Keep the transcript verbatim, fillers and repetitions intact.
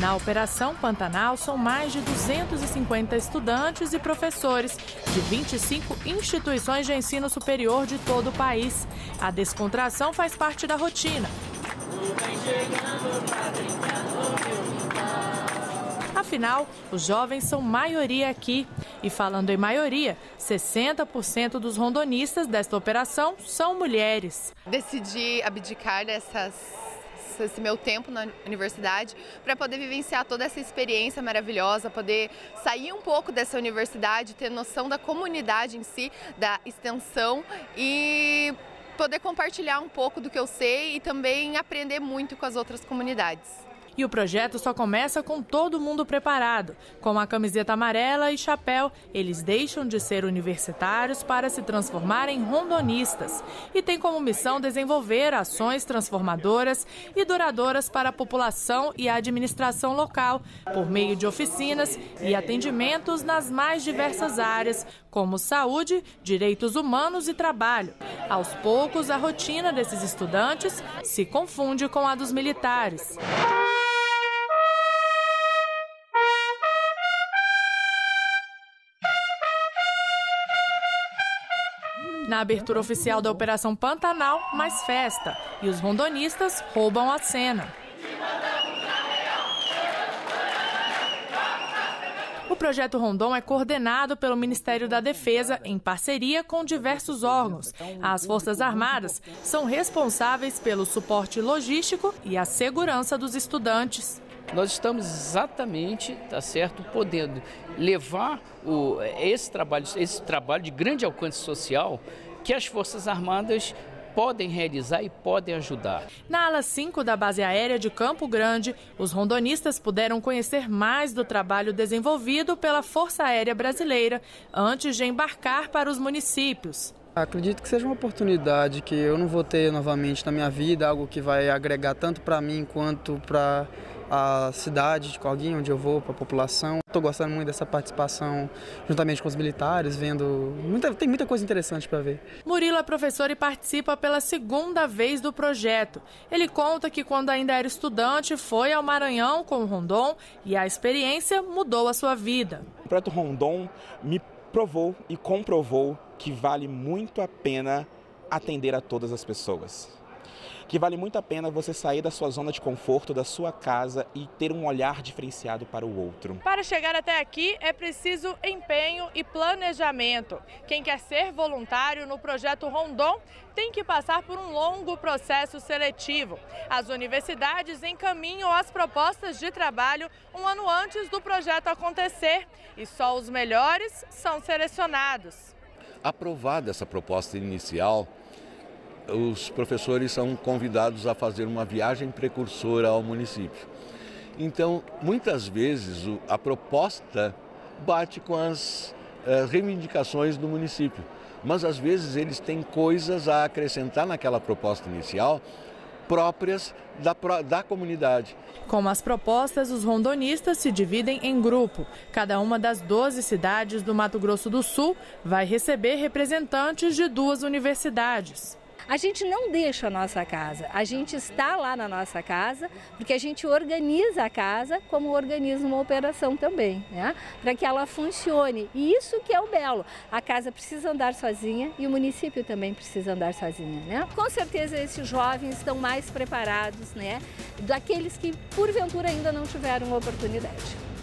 Na Operação Pantanal, são mais de duzentos e cinquenta estudantes e professores de vinte e cinco instituições de ensino superior de todo o país. A descontração faz parte da rotina. Afinal, os jovens são maioria aqui. E falando em maioria, sessenta por cento dos rondonistas desta operação são mulheres. Decidi abdicar dessas... esse meu tempo na universidade para poder vivenciar toda essa experiência maravilhosa, poder sair um pouco dessa universidade, ter noção da comunidade em si, da extensão e poder compartilhar um pouco do que eu sei e também aprender muito com as outras comunidades. E o projeto só começa com todo mundo preparado. Com a camiseta amarela e chapéu, eles deixam de ser universitários para se transformar em rondonistas. E tem como missão desenvolver ações transformadoras e duradouras para a população e a administração local, por meio de oficinas e atendimentos nas mais diversas áreas, como saúde, direitos humanos e trabalho. Aos poucos, a rotina desses estudantes se confunde com a dos militares. Na abertura oficial da Operação Pantanal, mais festa. E os rondonistas roubam a cena. O Projeto Rondon é coordenado pelo Ministério da Defesa em parceria com diversos órgãos. As Forças Armadas são responsáveis pelo suporte logístico e a segurança dos estudantes. Nós estamos exatamente, tá certo, podendo levar o, esse, trabalho, esse trabalho de grande alcance social que as Forças Armadas podem realizar e podem ajudar. Na Ala cinco da Base Aérea de Campo Grande, os rondonistas puderam conhecer mais do trabalho desenvolvido pela Força Aérea Brasileira antes de embarcar para os municípios. Acredito que seja uma oportunidade que eu não vou ter novamente na minha vida, algo que vai agregar tanto para mim quanto para a cidade de Corguinho, onde eu vou, para a população. Estou gostando muito dessa participação juntamente com os militares, vendo... Muita, tem muita coisa interessante para ver. Murilo é professor e participa pela segunda vez do projeto. Ele conta que quando ainda era estudante, foi ao Maranhão com o Rondon e a experiência mudou a sua vida. O projeto Rondon me provou e comprovou que vale muito a pena atender a todas as pessoas. Que vale muito a pena você sair da sua zona de conforto, da sua casa e ter um olhar diferenciado para o outro. Para chegar até aqui é preciso empenho e planejamento. Quem quer ser voluntário no Projeto Rondon tem que passar por um longo processo seletivo. As universidades encaminham as propostas de trabalho um ano antes do projeto acontecer e só os melhores são selecionados. Aprovada essa proposta inicial, os professores são convidados a fazer uma viagem precursora ao município. Então, muitas vezes, a proposta bate com as reivindicações do município, mas às vezes eles têm coisas a acrescentar naquela proposta inicial próprias da, da comunidade. Com as propostas, os rondonistas se dividem em grupo. Cada uma das doze cidades do Mato Grosso do Sul vai receber representantes de duas universidades. A gente não deixa a nossa casa, a gente está lá na nossa casa, porque a gente organiza a casa como organiza uma operação também, né? Para que ela funcione. E isso que é o belo. A casa precisa andar sozinha e o município também precisa andar sozinho, né? Com certeza esses jovens estão mais preparados, né? Daqueles que porventura ainda não tiveram oportunidade.